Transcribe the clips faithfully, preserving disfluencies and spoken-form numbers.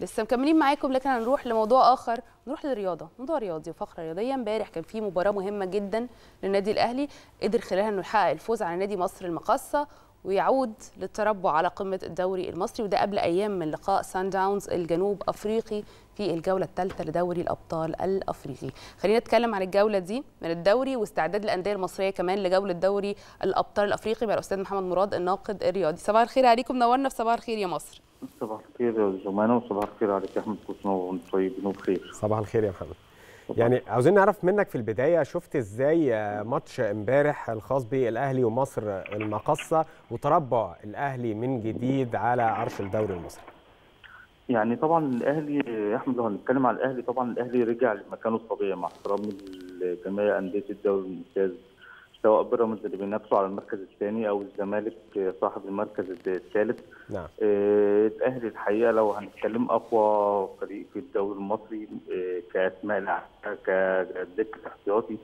لسه مكملين معاكم، لكن هنروح لموضوع اخر، نروح للرياضه، موضوع رياضي وفقره رياضيه. امبارح كان في مباراه مهمه جدا للنادي الاهلي، قدر خلالها انه يحقق الفوز على نادي مصر المقاصه ويعود للتربع على قمه الدوري المصري، وده قبل ايام من لقاء صن داونز الجنوب افريقي في الجوله الثالثه لدوري الابطال الافريقي. خلينا نتكلم عن الجوله دي من الدوري واستعداد الانديه المصريه كمان لجوله دوري الابطال الافريقي مع الاستاذ محمد مراد الناقد الرياضي. صباح الخير عليكم، نورنا في صباح الخير يا مصر. صباح الخير يا زمانه، وصباح الخير عليك يا احمد كوسنو، طيبين وبخير. صباح الخير يا محمد. يعني عاوزين نعرف منك في البدايه، شفت ازاي ماتش امبارح الخاص بالاهلي ومصر المقاصه وتربع الاهلي من جديد على عرش الدوري المصري؟ يعني طبعا الاهلي احمد، لو هنتكلم على الاهلي، طبعا الاهلي رجع لمكانه الطبيعي مع احترام جميع انديه الدوري الممتاز، سواء بيراميدز اللي بينافسوا على المركز الثاني او الزمالك صاحب المركز الثالث. نعم. آه الاهلي الحقيقه لو هنتكلم اقوى فريق في الدوري المصري آه كاسماء، كدكه احتياطي،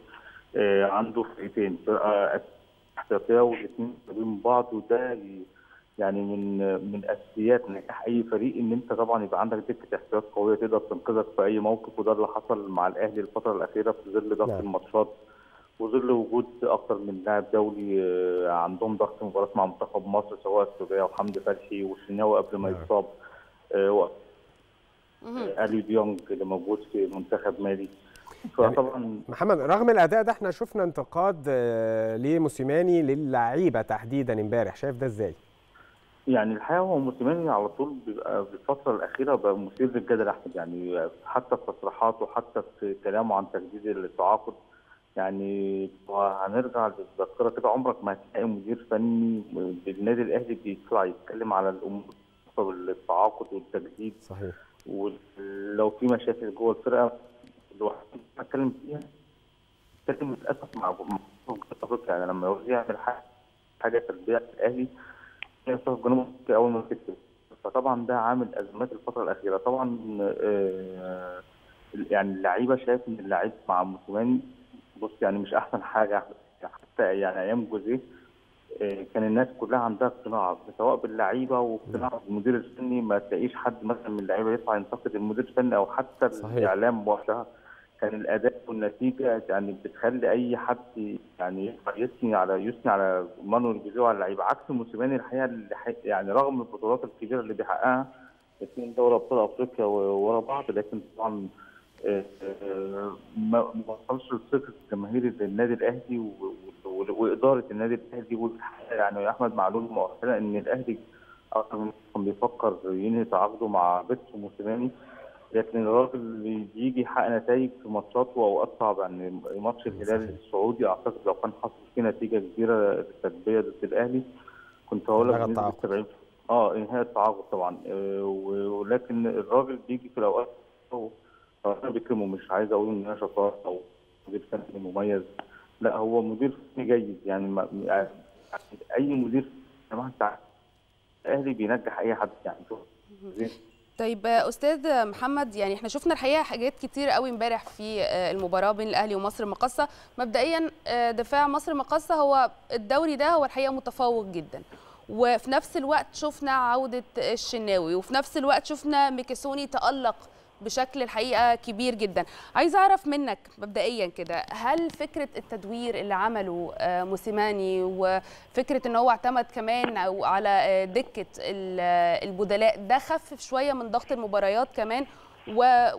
آه عنده فرقتين، فرقه احتياطيه والاثنين من بعض، وده يعني من من اساسيات نجاح اي فريق ان انت طبعا يبقى عندك دكه احتياط قويه تقدر تنقذك في اي موقف، وده اللي حصل مع الاهلي الفتره الاخيره في ظل ضغط نعم. الماتشات، وظل وجود اكثر من لاعب دولي عندهم ضغط مباراه مع منتخب مصر، سواء السوداء وحمدي فتحي والشناوي قبل ما يتصاب، اليو ديونج اللي موجود في منتخب مالي. فطبعا يعني محمد، رغم الاداء ده احنا شفنا انتقاد لموسيماني للعيبه تحديدا امبارح، شايف ده ازاي؟ يعني الحقيقه هو موسيماني على طول بيبقى في الفتره الاخيره بقى مثير للجدل احمد، يعني حتى في تصريحاته حتى في كلامه عن تجديد التعاقد، يعني هنرجع للذاكره كده عمرك ما هتلاقي مدير فني بالنادي الاهلي بيطلع يتكلم على الامور والتعاقد والتجديد. صحيح. ولو في مشاكل جوه الفرقه الواحد بيتكلم فيها، بيتكلم للاسف مع افريقيا، يعني لما يعوز يعمل حاجه تربيه الاهلي يوصل جنوب اول ما كسب، فطبعا ده عامل ازمات الفتره الاخيره. طبعا آه يعني اللعيبه، شايف ان اللعيب مع موسيماني بص يعني مش احسن حاجه، حتى يعني ايام جوزيه كان الناس كلها عندها اقتناع سواء باللعيبه واقتناع بالمدير الفني، ما تلاقيش حد مثلا من اللعيبه يطلع ينتقد المدير الفني او حتى صحيح. الاعلام وقتها كان الاداء والنتيجه يعني بتخلي اي حد يعني يثني على يثني على مانويل جوزيه وعلى اللعيبه، عكس موسيماني الحقيقه اللي يعني رغم البطولات الكبيره اللي بيحققها، اثنين دوري ابطال افريقيا ورا بعض، لكن طبعا ما وصلش لثقه جماهير النادي الاهلي واداره النادي الاهلي. يعني يا احمد، معلومه مؤخرا ان الاهلي اصلا بيفكر ينهي تعاقده مع بيتسو وموسيماني، لكن الراجل بيجي يحقق نتائج في ماتشاته واوقات صعبه. يعني ماتش الهلال السعودي اعتقد لو كان حصل فيه نتيجه كبيره سلبيه ضد الاهلي كنت هقول لك بنسبه سبعين اه انهاء التعاقد طبعا، ولكن الراجل بيجي في الاوقات انا بكرمه، مش عايز اقول ان انا شطار او مدير فني مميز، لا هو مدير فني جيد، يعني ما اي مدير يا جماعه الاهلي بينجح اي حد يعني. طيب استاذ محمد، يعني احنا شفنا الحقيقه حاجات كتير قوي امبارح في المباراه بين الاهلي ومصر المقاصه. مبدئيا دفاع مصر المقاصه هو الدوري ده هو الحقيقه متفوق جدا، وفي نفس الوقت شفنا عوده الشناوي، وفي نفس الوقت شفنا ميكيسوني تألق بشكل الحقيقه كبير جدا. عايزه اعرف منك مبدئيا كده، هل فكره التدوير اللي عمله موسيماني وفكره ان هو اعتمد كمان على دكه البدلاء ده خفف شويه من ضغط المباريات كمان،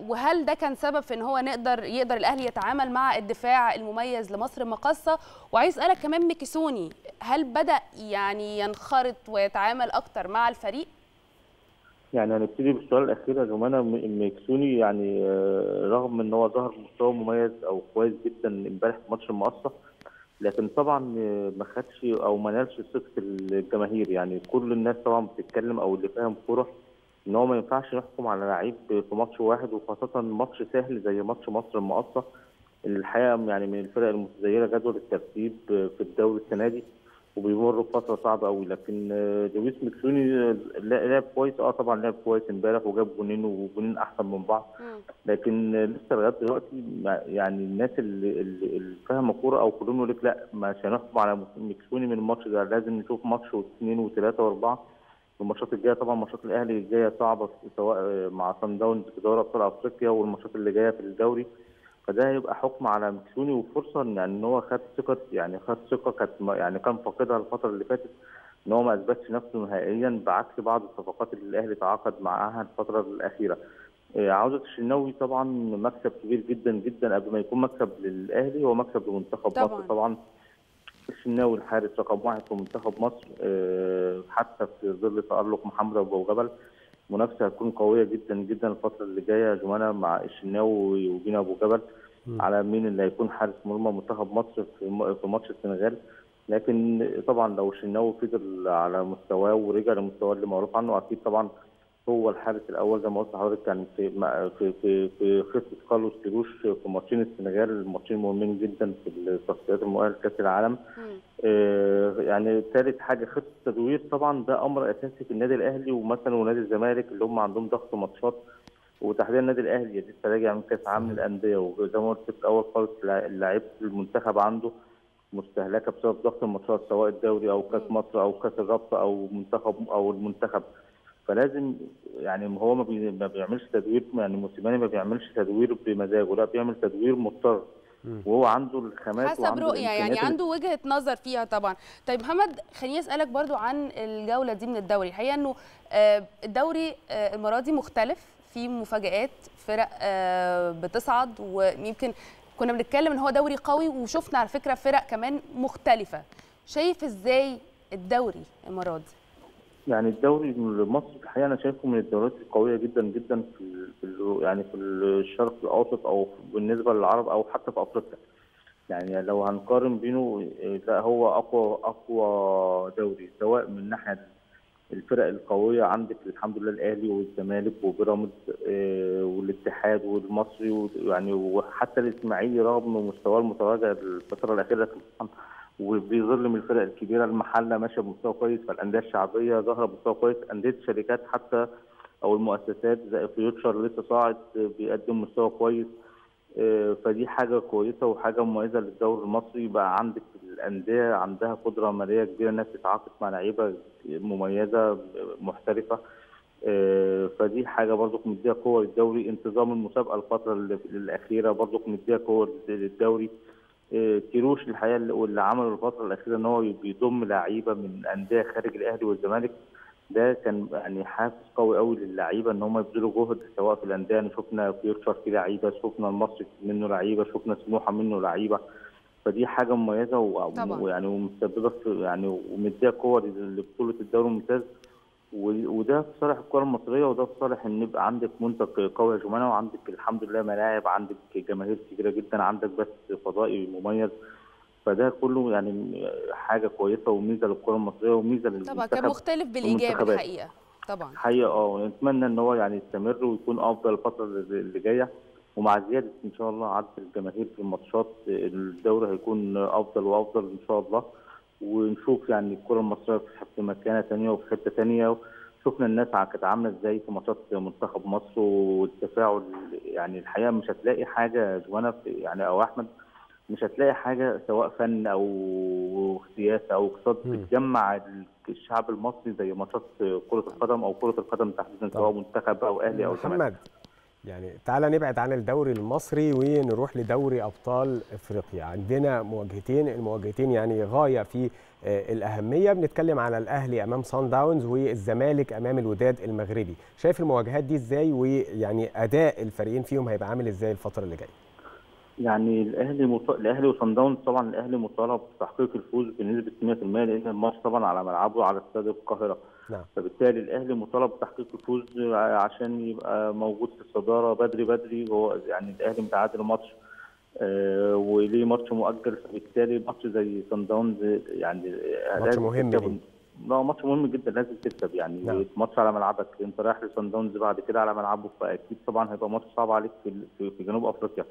وهل ده كان سبب في ان هو نقدر يقدر الاهلي يتعامل مع الدفاع المميز لمصر المقاصه؟ وعايز اسالك كمان ميكيسوني، هل بدا يعني ينخرط ويتعامل اكتر مع الفريق؟ يعني هنبتدي بالسؤال الاخير يا جمانه. ميكيسوني يعني رغم ان هو ظهر مستوى مميز او كويس جدا امبارح في ماتش المقاصه، لكن طبعا ما خدش او ما نالش ثقه الجماهير. يعني كل الناس طبعا بتتكلم او اللي فاهم كوره ان هو ما ينفعش نحكم على لعيب في ماتش واحد، وخاصه ماتش سهل زي ماتش مصر المقاصه اللي الحقيقه يعني من الفرق المتزيره جدول الترتيب في الدوري السنه دي، وبيمروا بفتره صعبه قوي. لكن لويس ميكيسوني لعب كويس، اه طبعا لعب كويس امبارح وجاب جونين وجونين احسن من بعض، لكن لسه لغايه دلوقتي يعني الناس اللي اللي فاهمه كوره او كلهم يقول لك لا مش هنحكم على ميكيسوني من الماتش ده، لازم نشوف ماتش واثنين وثلاثه واربعه. والماتشات الجايه طبعا ماتشات الاهلي الجايه صعبه سواء مع صن داونز في دوري ابطال افريقيا والماتشات اللي جايه في الدوري، فده هيبقى حكم على ميكيسوني وفرصه ان يعني ان هو خد ثقه، يعني خد ثقه كانت يعني كان فاقدها الفتره اللي فاتت، ان هو ما اثبتش نفسه نهائيا بعكس بعض الصفقات اللي الاهلي تعاقد معاها الفتره الاخيره. عودة الشناوي طبعا مكسب كبير جدا جدا، قبل ما يكون مكسب للاهلي هو مكسب لمنتخب مصر طبعا. الشناوي الحارس رقم واحد في منتخب مصر حتى في ظل تألق محمد ابو جبل، منافسه هتكون قويه جدا جدا الفتره اللي جايه يا جماعه مع الشناوي وبينا ابو جبل م. على مين اللي هيكون حارس مرمى منتخب مصر في ماتش السنغال. لكن طبعا لو الشناوي فضل على مستواه ورجع لمستواه اللي معروف عنه اكيد طبعا هو الحارس الاول زي ما قلت لحضرتك، كان في في في, في خطه كارلس كيروش في ماتشين السنغال، ماتشين مهمين جدا في تصفيات المؤهل لكاس العالم. آه يعني ثالث حاجه خطه التدوير طبعا، ده امر اساسي في النادي الاهلي ومثلا ونادي الزمالك اللي هم عندهم ضغط ماتشات، وتحديدا النادي الاهلي لسه راجع من كاس عالم للانديه، وزي ما قلت في الاول خالص لعيبه المنتخب عنده مستهلكه بسبب ضغط الماتشات سواء الدوري او كاس مصر او كاس الرابطه او منتخب او المنتخب. فلازم يعني هو ما بيعملش تدوير، يعني موسيماني ما بيعملش تدوير بمزاجه، لا بيعمل تدوير مضطر وهو عنده الخامات حسب رؤيه، يعني عنده وجهه نظر فيها طبعا. طيب محمد خليني اسالك برضو عن الجوله دي من الدوري، الحقيقه انه الدوري المره دي مختلف، في مفاجآت، فرق بتصعد، ويمكن كنا بنتكلم ان هو دوري قوي وشفنا على فكره فرق كمان مختلفه. شايف ازاي الدوري المره دي؟ يعني الدوري المصري الحقيقه انا شايفه من الدوريات القويه جدا جدا في يعني في الشرق الاوسط او بالنسبه للعرب او حتى في افريقيا. يعني لو هنقارن بينه لا هو اقوى اقوى دوري سواء من ناحيه الفرق القويه، عندك الحمد لله الاهلي والزمالك وبيراميدز والاتحاد والمصري يعني وحتى الاسماعيلي رغم مستواه المتراجع الفتره الاخيره وبيظل من الفرق الكبيره، المحله ماشيه بمستوى كويس، فالانديه الشعبيه ظاهره بمستوى كويس، انديه الشركات حتى او المؤسسات زي فيوتشر لسه صاعد بيقدم مستوى كويس، فدي حاجه كويسه وحاجه مميزه للدوري المصري. بقى عندك الانديه عندها قدره ماليه كبيره انها تتعاقد مع لعيبه مميزه محترفه، فدي حاجه برضو مديها قوه للدوري. انتظام المسابقه الفتره الاخيره برضو مديها قوه للدوري. كيروش الحقيقه واللي عمله الفتره الاخيره ان هو بيضم لعيبه من انديه خارج الاهلي والزمالك، ده كان يعني حافز قوي قوي للعيبه ان هم يبذلوا جهد سواء في الانديه. شفنا فيوتشر فيه لعيبه، شفنا المصري منه لعيبه، شفنا سموحه منه لعيبه، فدي حاجه مميزه ويعني ومسببه يعني ومديها قوه لبطوله الدوري الممتاز، وده في صالح الكره المصريه وده في صالح ان يبقى عندك منتج قوي يا جماعه، وعندك الحمد لله ملاعب، عندك جماهير كبيره جدا، عندك بس فضائي مميز، فده كله يعني حاجه كويسه وميزه للكره المصريه وميزه للمنتخب طبعا. كان مختلف بالايجاب الحقيقه طبعا الحقيقه اه نتمنى ان هو يعني يستمر ويكون افضل الفتره اللي جايه، ومع زياده ان شاء الله عدد الجماهير في الماتشات الدوري هيكون افضل وافضل ان شاء الله، ونشوف يعني الكره المصريه في مكانه ثانيه وفي حته ثانيه. شفنا الناس كانت عامله ازاي في ماتشات منتخب مصر والتفاعل، يعني الحقيقه مش هتلاقي حاجه يا جوانا يعني او احمد، مش هتلاقي حاجه سواء فن او سياسه او اقتصاد بتجمع الشعب المصري زي ماتشات كره القدم او كره القدم تحديدا سواء منتخب او اهلي او زمالك. محمد يعني تعالى نبعد عن الدوري المصري ونروح لدوري ابطال افريقيا، عندنا مواجهتين، المواجهتين يعني غايه في الاهميه، بنتكلم على الاهلي امام صن داونز والزمالك امام الوداد المغربي. شايف المواجهات دي ازاي، ويعني اداء الفريقين فيهم هيبقى عامل ازاي الفتره اللي جايه؟ يعني الاهلي مط... الاهلي وصن داونز طبعا الاهلي مطالب بتحقيق الفوز بنسبه مئة بالمئة لان الماتش طبعا على ملعبه على استاد القاهره، نعم. فبالتالي الاهلي مطالب بتحقيق الفوز عشان يبقى موجود في الصداره بدري بدري، هو يعني الاهلي متعادل ماتش آه وليه ماتش مؤجل، فبالتالي ماتش زي صن داونز يعني ماتش مهم جدا، لا ماتش مهم جدا لازم تكسب يعني، نعم. ماتش على ملعبك، انت رايح لصن داونز بعد كده على ملعبه، فاكيد طبعا هيبقى ماتش صعب عليك في, في جنوب افريقيا،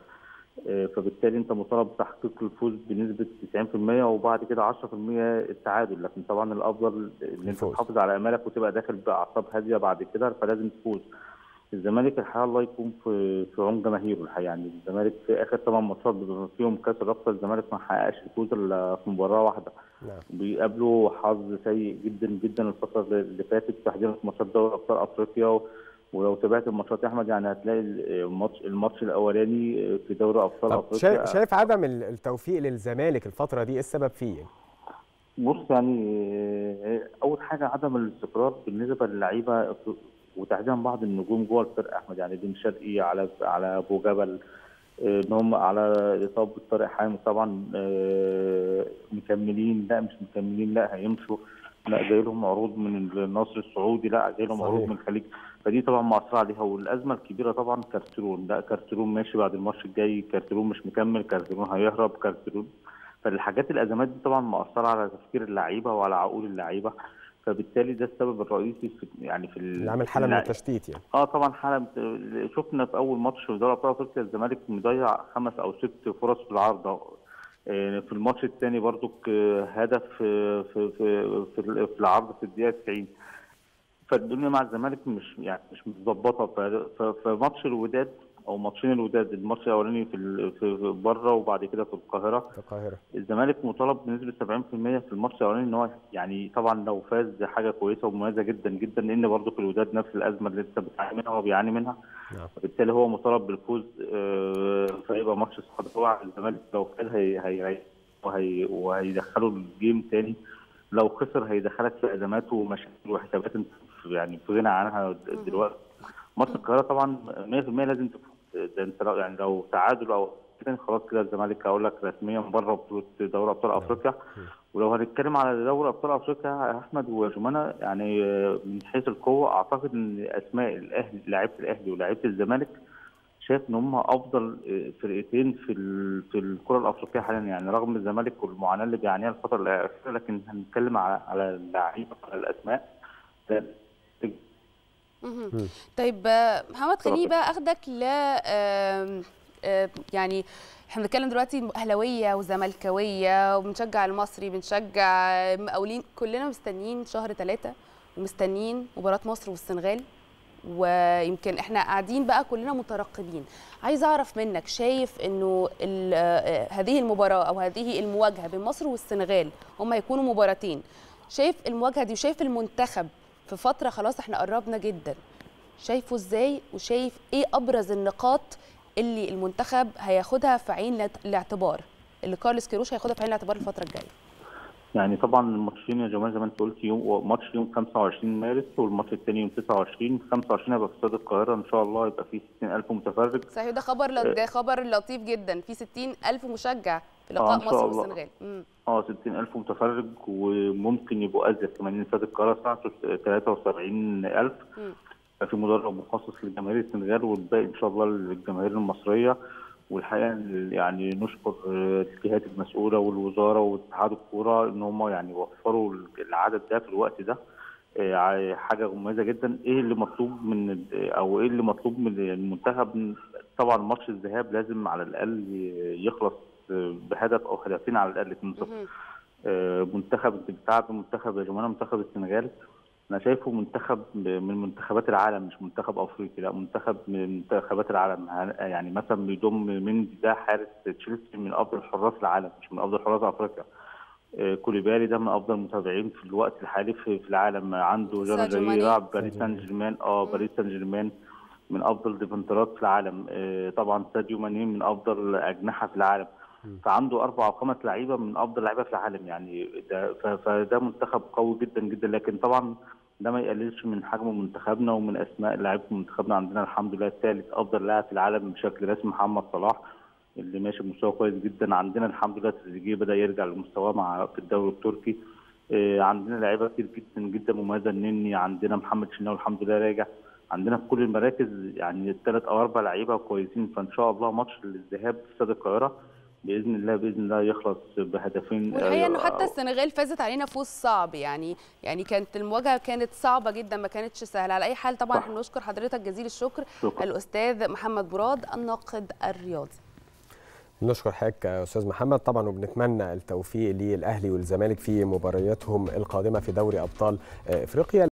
فبالتالي انت مطالب بتحقيق الفوز بنسبه تسعين بالمئة وبعد كده عشرة بالمئة التعادل، لكن طبعا الافضل ان انت تحافظ على امالك وتبقى داخل باعصاب هاديه بعد كده، فلازم تفوز. الزمالك الحقيقه الله يكون في في عون جماهيره الحقيقه. يعني الزمالك في اخر ثمان ماتشات فيهم كاس الرابطه الزمالك ما حققش الفوز الا في مباراه واحده. نعم. بيقابلوا حظ سيء جدا جدا الفتره اللي فاتت تحديدا في ماتشات دوري ابطال افريقيا، ولو تابعت الماتشات يا احمد يعني هتلاقي الماتش الماتش الاولاني في دوري ابطال افريقيا. شايف عدم التوفيق للزمالك الفتره دي ايه السبب فيه؟ بص يعني اول حاجه عدم الاستقرار بالنسبه للعيبه وتحديدا بعض النجوم جوه الفرقه احمد، يعني بن شرقي على على ابو جبل ان هم على اصابه طارق حامد طبعا مكملين، لا مش مكملين، لا هيمشوا، لا جاي لهم عروض من النصر السعودي، لا جاي لهم عروض من الخليج، فدي طبعا مأثرة عليها. والازمه الكبيره طبعا كارتيرون، لا كارتيرون ماشي بعد الماتش الجاي، كارتيرون مش مكمل، كارتيرون هيهرب، كارتيرون فالحاجات الازمات دي طبعا مأثرة على تفكير اللعيبه وعلى عقول اللعيبه، فبالتالي ده السبب الرئيسي في يعني في اللي عامل حاله من التشتيت يعني. اه طبعا حاله شفنا في اول ماتش في دوري ابطال افريقيا الزمالك مضيع خمس او ست فرص في العارضه، في الماتش الثاني برضك هدف في في في, في العارضه في الدقيقه تسعين، فالدنيا مع الزمالك مش يعني مش متظبطه. فماتش الوداد او ماتشين الوداد، الماتش الاولاني في في بره وبعد كده في القاهره في القاهره الزمالك مطالب بنسبه سبعين بالمئة في الماتش الاولاني ان هو يعني طبعا لو فاز دي حاجه كويسه ومميزه جدا جدا، لان برضه في الوداد نفس الازمه اللي انت بتعاني منها هو بيعاني منها، وبالتالي هو مطالب بالفوز. فيبقى ماتش صعب طبعا الزمالك لو فاز هي هي وهي وهيدخله الجيم تاني، لو خسر هيدخلك في ازمات ومشاكل وحسابات انت يعني في غنى عنها دلوقتي. ماتش القاهره طبعا مية بالمية لازم تفوز، ده انت لو يعني لو تعادل او كده خلاص كده الزمالك هقول لك رسميا بره بطوله دوري ابطال افريقيا. ولو هنتكلم على دوري ابطال افريقيا يا احمد وجمانه، يعني من حيث القوه اعتقد ان اسماء الاهلي لاعيبه الاهلي ولاعيبه الزمالك شايف ان هم افضل فرقتين في في الكره الافريقيه حاليا، يعني رغم الزمالك والمعاناه اللي بيعانيها الفتره الاخيره، لكن هنتكلم على على اللعيبه على الاسماء. طيب محمد خليني بقى اخدك ل يعني احنا بنتكلم دلوقتي اهلاويه وزملكاويه وبنشجع المصري، بنشجع مقاولين، كلنا مستنيين شهر ثلاثة ومستنيين مباراه مصر والسنغال، ويمكن احنا قاعدين بقى كلنا مترقبين. عايز اعرف منك شايف انه هذه المباراه او هذه المواجهه بين مصر والسنغال، هم هيكونوا مباراتين، شايف المواجهه دي وشايف المنتخب في فترة خلاص احنا قربنا جدا، شايفه ازاي وشايف ايه ابرز النقاط اللي المنتخب هياخدها في عين الاعتبار، اللي كارلس كيروش هياخدها في عين الاعتبار الفترة الجاية؟ يعني طبعا الماتشين يا جماعة زي ما انت قلت، يوم ماتش يوم خمسة وعشرين مارس والماتش الثاني يوم تسعة وعشرين، خمسة وعشرين هيبقى في استاد القاهرة ان شاء الله، يبقى فيه ستين ألف متفرج. صحيح ده خبر ل... ده خبر لطيف جدا، في ستين ألف مشجع في لقاء آه مصر والسنغال. اه ستين ألف متفرج، وممكن يبقوا ازيد كمان ان استاد القاهره ساعته ثلاثة وسبعين ألف، في مدرب مخصص لجماهير السنغال والباقي ان شاء الله للجماهير المصريه. والحقيقه يعني نشكر الجهات المسؤوله والوزاره واتحاد الكوره ان هم يعني وفروا العدد ده في الوقت ده، حاجه مميزه جدا. ايه اللي مطلوب من او ايه اللي مطلوب من المنتخب؟ طبعا ماتش الذهاب لازم على الاقل يخلص بهدف او هدفين على الاقل اتنين صفر. منتخب بتاعت منتخب يا جماعه منتخب السنغال انا شايفه منتخب من منتخبات العالم، مش منتخب افريقي، لا منتخب من منتخبات العالم. يعني مثلا بيضم مندي ده حارس تشيلسي من افضل حراس العالم، مش من افضل حراس افريقيا. كوليبالي ده من افضل المتابعين في الوقت الحالي في العالم، عنده جرى يلعب باريس سان جيرمان، اه باريس سان جيرمان من افضل ديفنترات في العالم، طبعا ساديو ماني من افضل اجنحه في العالم، فعنده اربع او خمس لعيبه من افضل لعيبه في العالم، يعني ده فده منتخب قوي جدا جدا. لكن طبعا ده ما يقللش من حجم منتخبنا ومن اسماء لعيبه منتخبنا. عندنا الحمد لله ثالث افضل لاعب في العالم بشكل رسمي محمد صلاح اللي ماشي بمستوى كويس جدا، عندنا الحمد لله تريزيجيه بدا يرجع لمستواه مع في الدوري التركي، عندنا لعيبه كتير جدا جدا مميزه، النني عندنا، محمد الشناوي الحمد لله راجع، عندنا في كل المراكز يعني الثلاث او اربع لعيبه كويسين. فان شاء الله ماتش الذهاب في استاد القاهره باذن الله باذن الله يخلص بهدفين. والحقيقه انه حتى السنغال فازت علينا فوز صعب، يعني يعني كانت المواجهه كانت صعبه جدا، ما كانتش سهله. على اي حال طبعا احنا نشكر حضرتك جزيل الشكر. شكرا. الاستاذ محمد مراد الناقد الرياضي. نشكر حضرتك يا استاذ محمد طبعا، وبنتمنى التوفيق للاهلي والزمالك في مبارياتهم القادمه في دوري ابطال افريقيا.